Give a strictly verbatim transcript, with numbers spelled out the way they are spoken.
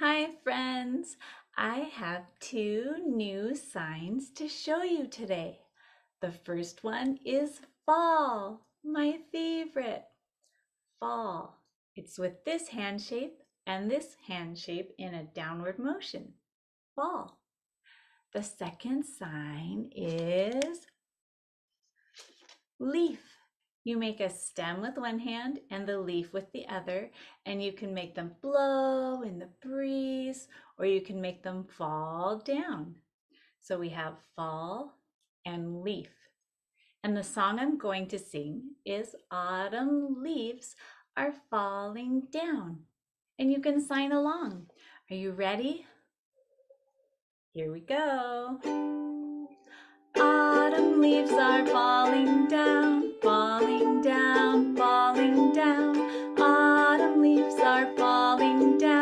Hi friends! I have two new signs to show you today. The first one is fall, my favorite. Fall. It's with this hand shape and this hand shape in a downward motion. Fall. The second sign is leaf. You make a stem with one hand and the leaf with the other, and you can make them blow in the breeze, or you can make them fall down. So we have fall and leaf. And the song I'm going to sing is Autumn Leaves Are Falling Down. And you can sign along. Are you ready? Here we go. Autumn leaves are falling down, falling down, falling down. Autumn leaves are falling down.